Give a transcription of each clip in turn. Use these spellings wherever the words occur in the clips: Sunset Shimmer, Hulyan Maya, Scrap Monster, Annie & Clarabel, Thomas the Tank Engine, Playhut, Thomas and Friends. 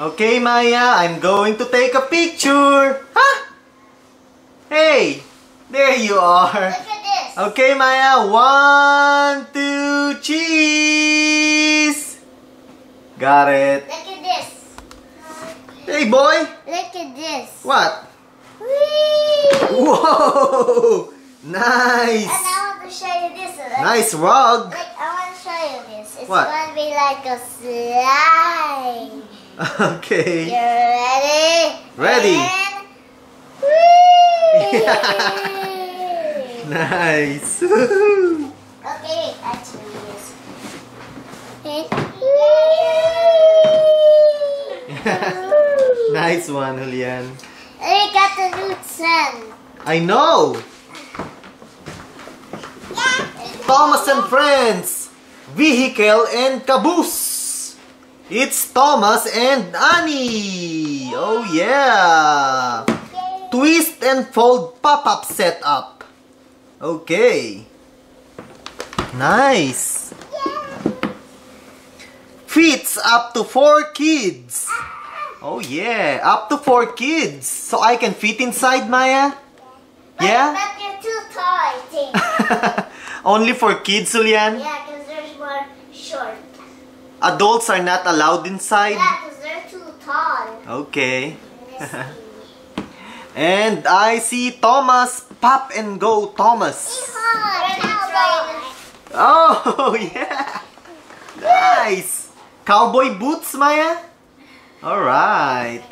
Okay, Maya, I'm going to take a picture. Huh? Hey, there you are. Look at this. Okay, Maya, 1, 2, cheese. Got it. Look at this. Hey, boy. Look at this. What? Whee! Whoa! Nice. And I want to show you this. Like, nice rug. Like, I want to show you this. It's going to be like a slide. Okay. You ready? Ready. And whee! Nice. Okay, actually this. And nice one, Julian. We got the new sun. I know. Thomas and Friends, vehicle and caboose. It's Thomas and Annie. Oh yeah. Twist and fold pop-up setup. Okay. Nice. Fits up to 4 kids. Oh yeah, up to 4 kids. So I can fit inside, Maya? Yeah? But you're too tall, I think. Only for kids, Julian? Yeah, because they're more short. Adults are not allowed inside? Yeah, because they're too tall. Okay. And I see Thomas. Pop and go, Thomas. Oh, yeah. Nice. Cowboy boots, Maya? Alright.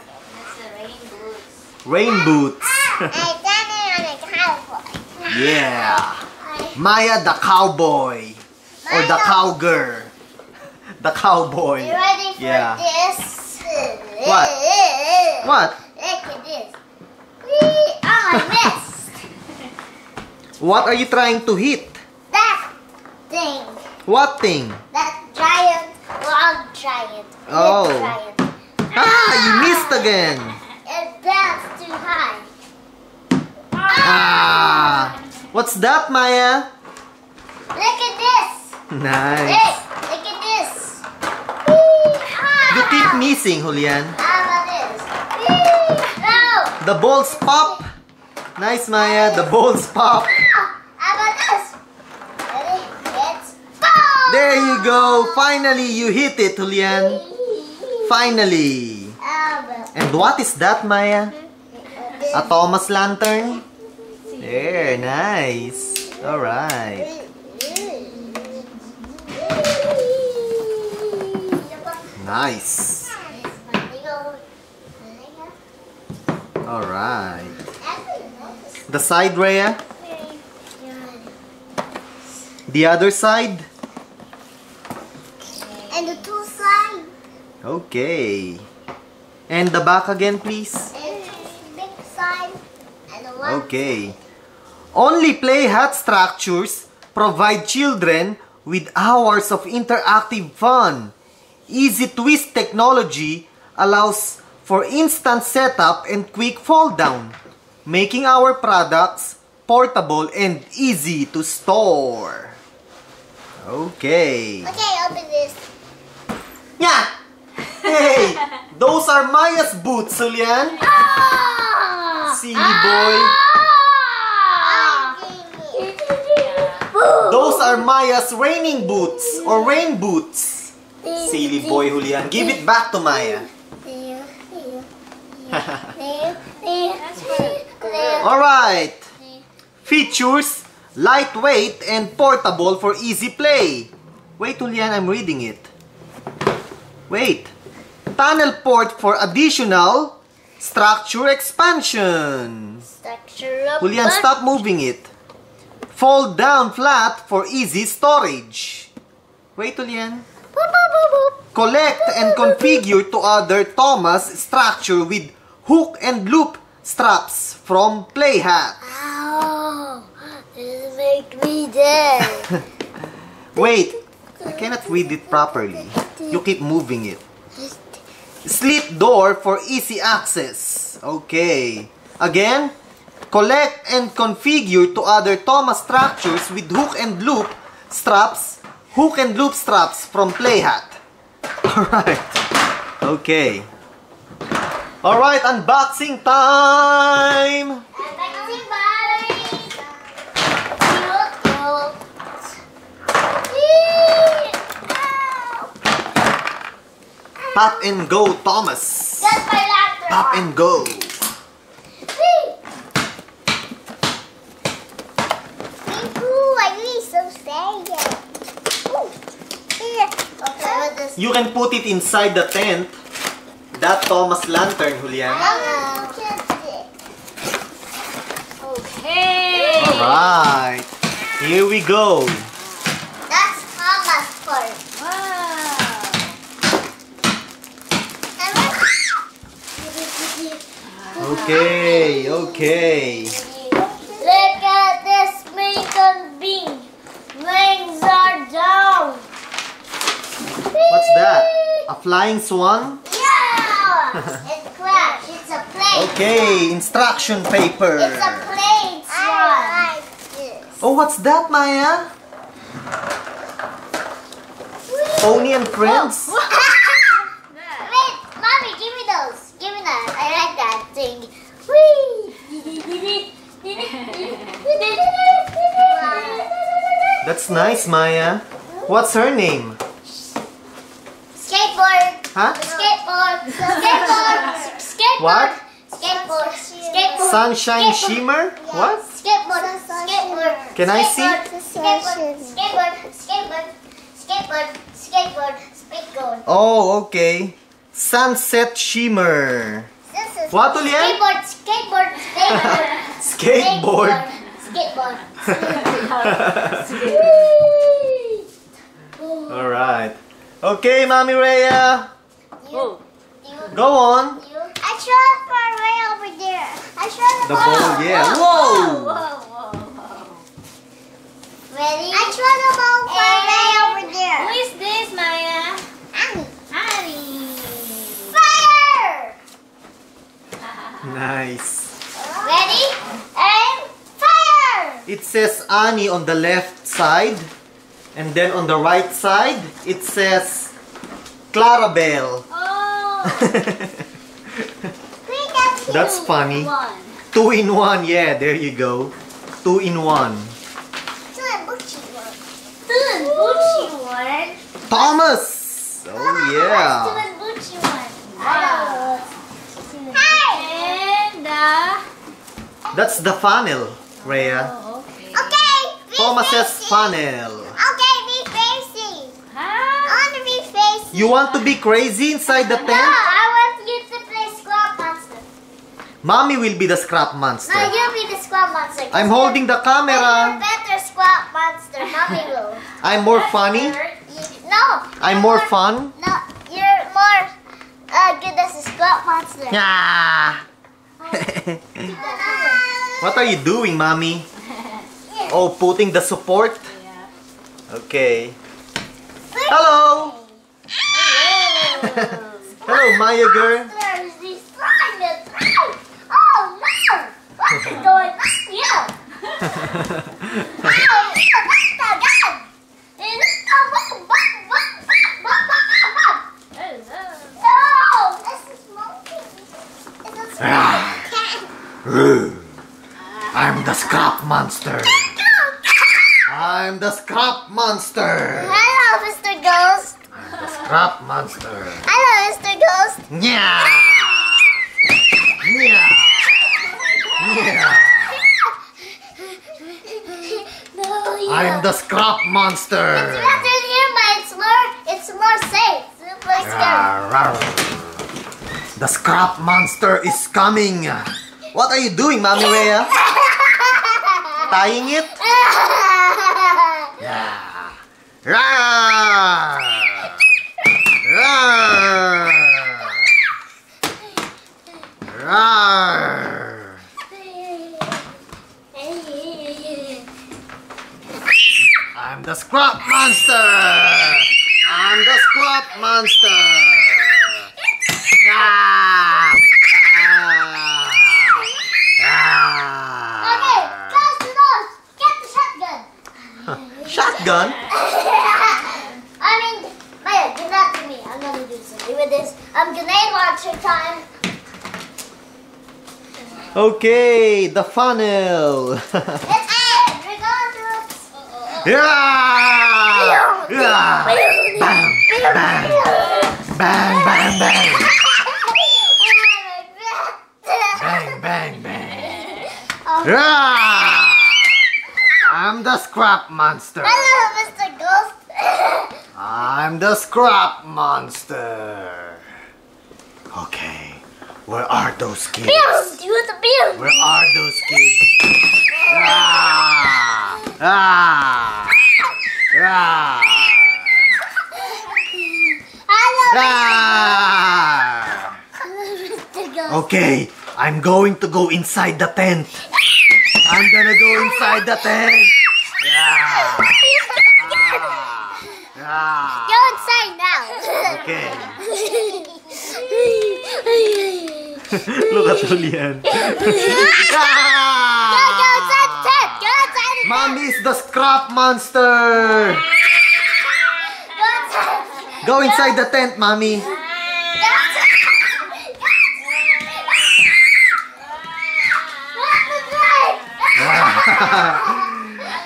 Rain boots. I done it on a cowboy. Yeah. Maya the cowboy. Or the cowgirl. The cowboy. You ready for this? What? What? Look at this. Oh, I missed. What are you trying to hit? That thing. What thing? That giant. Log giant. Oh. Giant. Ah, you missed again. That's too high. Ah. What's that, Maya? Look at this. Nice. Hey, look at this. You keep missing, Julian. How about this? No. The balls pop. Nice, Maya. The balls pop. There you go! Finally, you hit it, Julian! Finally! And what is that, Maya? A Thomas lantern? There, nice! Alright! Nice! Alright! The side, Rhea? The other side? And the two sides. Okay. And the back again, please. And the big side. And the one. Okay. Only Playhut structures provide children with hours of interactive fun. Easy Twist technology allows for instant setup and quick fold down, making our products portable and easy to store. Okay. Okay, open this. Yeah! Hey! Those are Maya's boots, Julian! Ah! Silly boy! Ah! Those are Maya's raining boots or rain boots! Silly boy, Julian! Give it back to Maya! Alright! Features, lightweight and portable for easy play! Wait, Julian, I'm reading it. Wait, tunnel port for additional structure expansion. Julian, stop moving it. Fold down flat for easy storage. Wait, Julian. Collect and configure to other Thomas structure with hook and loop straps from Playhut. Ow, this make me dead. Wait, I cannot read it properly. You keep moving it. Slit door for easy access. Okay. Again, collect and configure to other Thomas structures with hook and loop straps from Playhut. Alright. Okay. Alright, unboxing time! Unboxing time! Pop and go, Thomas! Pop and go! You can put it inside the tent. That Thomas lantern, Julian. Okay. Alright. Here we go. That's Thomas part. Wow. Okay, okay. Look at this bacon bean. Wings are down. What's that? A flying swan? Yeah! It crashed. It's a plane. Okay, instruction paper. It's a plane swan. I like this. Oh, what's that, Maya? Pony and Friends? Whoa. Wait, Mommy, give me those. Give me that. I like that thing. That's nice, Maya. What's her name? Skateboard. Huh? Skateboard. Skateboard. Skateboard. What? Skateboard. Skateboard. Sunshine Shimmer? Yeah. What? Skateboard. Skateboard. Can I see? Skateboard. Skateboard. Skateboard. Skateboard. Skateboard. Skateboard. Oh, okay. Sunset Shimmer. What, Julian? Skateboard. Skateboard. Skateboard. Skateboard. Skateboard. All right. Okay, Mommy Rhea. Go on. I shot the ball right over there. I shot the ball. The ball, yeah. Whoa! Ready? I shot the ball right over there. Who is this, Maya? Annie. Annie. Fire! Nice. Ready? And fire! It says Annie on the left side. And then on the right side, it says Clarabel. Oh! That's funny. Two in one, yeah, there you go. Two in one. Two in Bucci one. Thomas! Oh, yeah. Two in Bucci one. Wow. Hi! And that's the funnel, Rhea. Oh, okay. Okay. Thomas says funnel. You want to be crazy inside the tent? No, I want you to play Scrap Monster. Mommy will be the Scrap Monster. No, you'll be the Scrap Monster. I'm holding the camera. You're better Scrap Monster. Mommy will. I'm more funny? No. I'm more fun? No, you're more good as a Scrap Monster. Yeah. What are you doing, Mommy? Yeah. Oh, putting the support? Yeah. Okay. Hello. Hello, Maya girl. Oh no! What's going on here? I'm the Scrap Monster. I'm the Scrap Monster. Hello, Mr. Ghost. The Scrap Monster. Hello, Mr. Ghost. Yeah. Yeah. Yeah. No, yeah. I'm the Scrap Monster. It's better here, but it's more safe. It's more scary. The Scrap Monster is coming. What are you doing, Mommy Rhea? Tying it? Yeah. Rah! Roar! Roar! I'm the Scrap Monster! I'm the Scrap Monster! Ah! Ah! Ah! Okay, close the doors! Get the shotgun! Shotgun? I mean, Maya, do that to me. I'm gonna do something with this. I'm grenade launcher time. Okay, the funnel. It's it. We're going to. Yeah! Yeah! Bam! Bam! Bam! Bam! Bang! Bang! Bang! Bang! Yeah! I'm the Scrap Monster. Hello, Mr. Ghost. I'm the Scrap Monster. Okay. Where are those kids? Where are those kids? Ah! Ah! Ah! Ah! Okay, I'm going to go inside the tent. I'm gonna go inside the tent. Ah! Ah! Go inside now. Okay. Look at Julian. Ah! Go outside the tent! Go outside the tent! Mommy's the Scrap Monster! Go inside the tent, Mommy!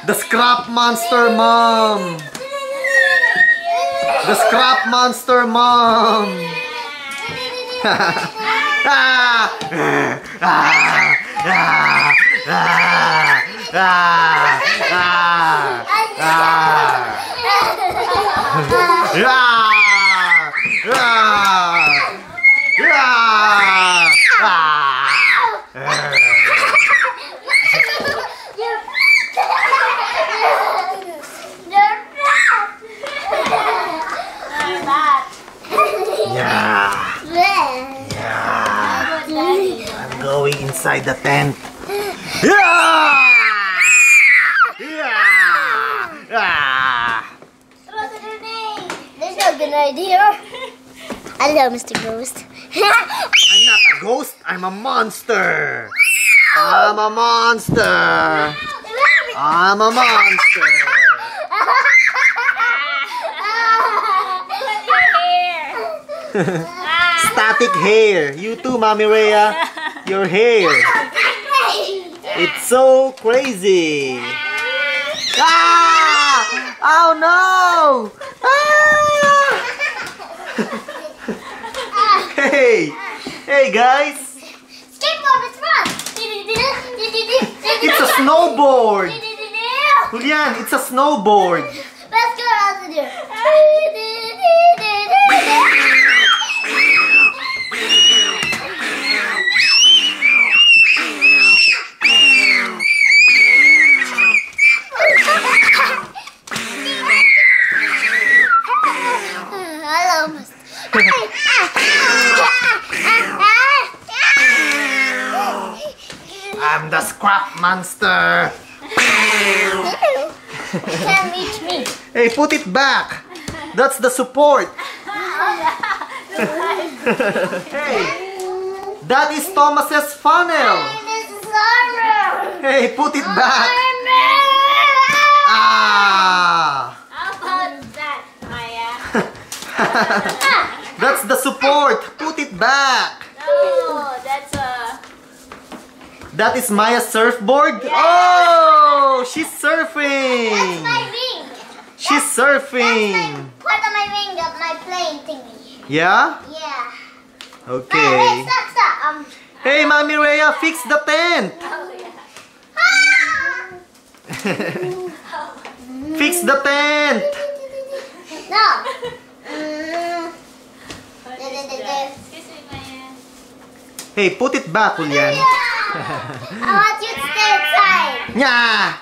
The Scrap Monster Mom! The Scrap Monster Mom! Ah! Ah! Ah! Ah! Ah! Ah! Ah! Inside the tent. Yeah! Yeah! Yeah! Throw the grenade. There's no grenade here. Hello, Mr. Ghost. I'm not a ghost. I'm a monster. I'm a monster. I'm a monster. Static hair. You too, Mommy Rhea. Your hair. It's so crazy. Ah! Oh no! Ah! Hey! Hey guys! Skateboard is fun! It's a snowboard! Julian, it's a snowboard! Let's go out there! I'm the Scrap Monster. You can't reach me. Hey, put it back. That's the support. Hey, that is Thomas's funnel. Hey, put it back. Ah. How about that, Maya? That's the support. Put it back. No, that's a. That is Maya's surfboard? Yeah. Oh! She's surfing! That's my ring! She's surfing! That's part of my ring of my plane thingy. Yeah? Yeah. Okay. Hey, stop, stop. Hey, Mommy Rhea, fix the tent! Oh, yeah. Ah! Fix the tent! No! Excuse me, Maya. Hey, put it back, Julian. I want you to stay inside. Yeah.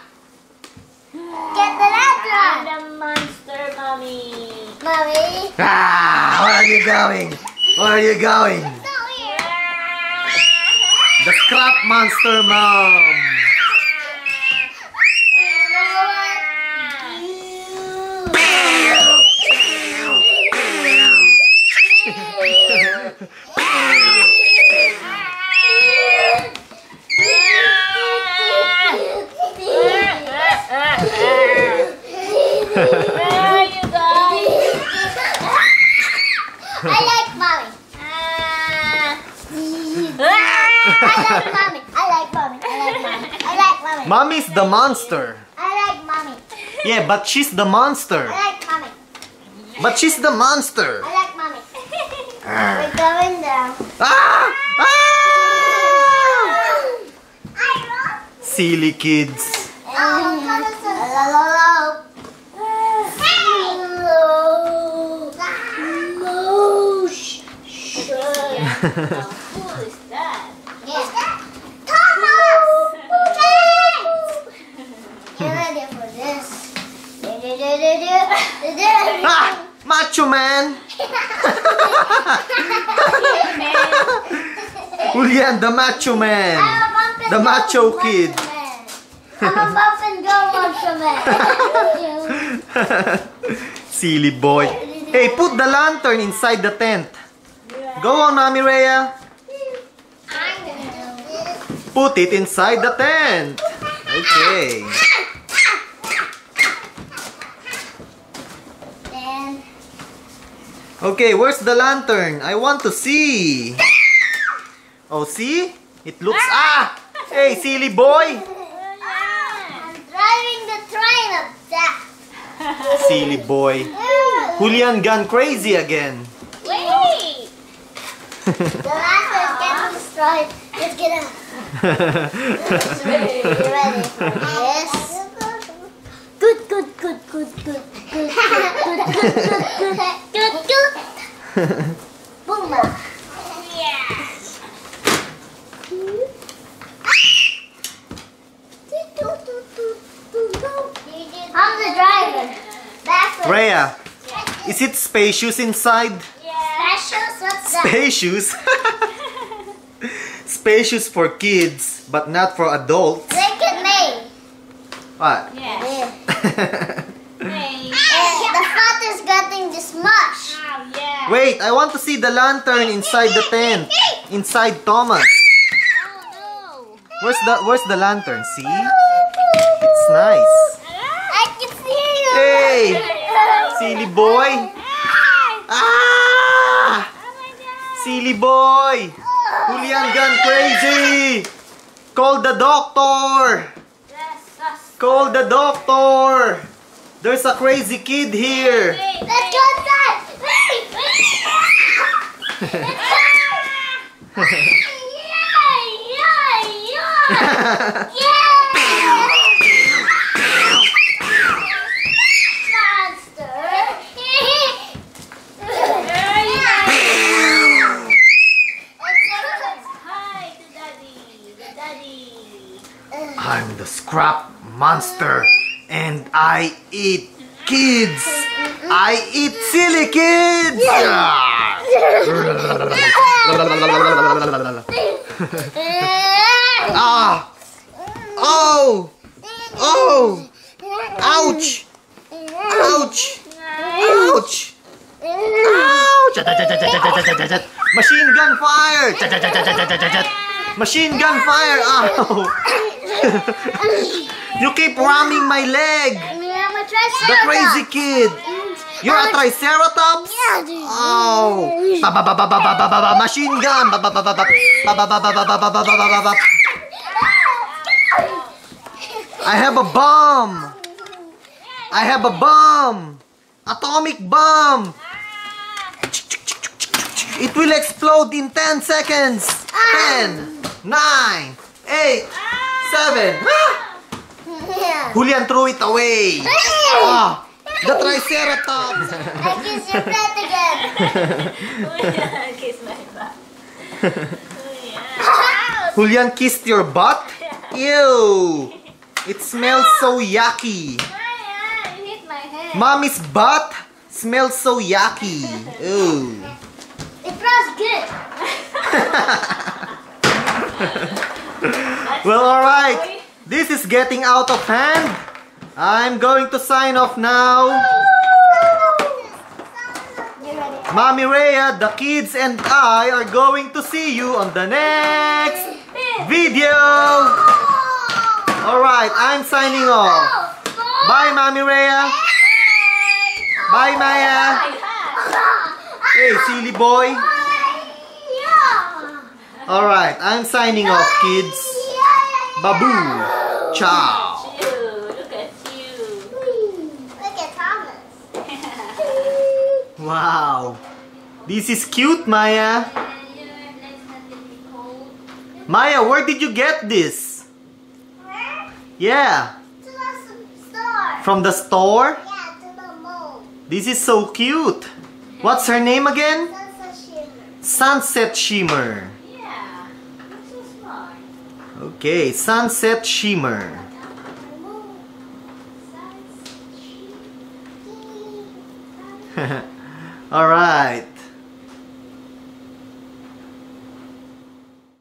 Get the red one. I'm the monster, Mommy. Mommy. Ah, where are you going? Where are you going? It's not here. The Scrap Monster Mom. I like Mommy. I like Mommy. I like mommy. I like mommy. Mommy's the monster. I like mommy. Yeah, but she's the monster. I like mommy. But she's the monster. I like mommy. We're going down. Ah! Ah! Silly kids. Who is that? Who's that? Thomas! Get ready for this. Ah, macho man! Julian, the macho man. The macho kid. I'm a buff and go macho man. Silly boy. Hey, put the lantern inside the tent. Go on, Mommy Rhea. I'm gonna do this. Put it inside the tent. Okay. Okay, where's the lantern? I want to see. Oh, see? It looks... Ah! Hey, silly boy. I'm driving the train of death. Silly boy. Julian gone crazy again. The lantern gets destroyed. Let's get out. You ready for this? Good. Boom. Yeah. I'm the driver. Rhea, is it spacious inside? Spacious? Spacious for kids, but not for adults. Look at me. What? Yeah. The hut is getting this mush. Oh, yeah. Wait, I want to see the lantern inside the tent. Inside Thomas. Oh, no. Where's the lantern? See? It's nice. I can see you. Hey! Silly boy. Ah! Silly boy! Julian gone crazy! Call the doctor! Call the doctor! There's a crazy kid here! Let's go inside! I'm the Scrap Monster and I eat kids! I eat silly kids! Ah! Oh! Oh! Ouch! Ouch! Ouch! Ouch! Machine gun fire! Machine gun fire! Ow! You keep ramming my leg. I'm a triceratops. The crazy kid. You're a triceratops? Oh. Machine gun. I have a bomb. I have a bomb. Atomic bomb. It will explode in 10 seconds. 10, 9, 8, 7. Ah! Yeah. Julian threw it away. Ah, the triceratops. I kiss your butt again. Julian kissed my butt. Julian kissed your butt? Ew. It smells so yucky. You hit my head. Mommy's butt smells so yucky. Ew. It smells good. Well, alright, this is getting out of hand. I'm going to sign off now. Mommy Rhea, the kids and I are going to see you on the next video. Alright, I'm signing off. Bye, Mommy Rhea. Bye, Maya. Hey, silly boy. Alright, I'm signing off, kids. Baboon. Ciao. Look at you. Look at Thomas. Wow. This is cute, Maya. Maya, where did you get this? Where? Yeah. From the store? Yeah, to the mall. This is so cute. What's her name again? Sunset Shimmer. Sunset Shimmer. Yeah, this is smart. Okay, Sunset Shimmer. All right.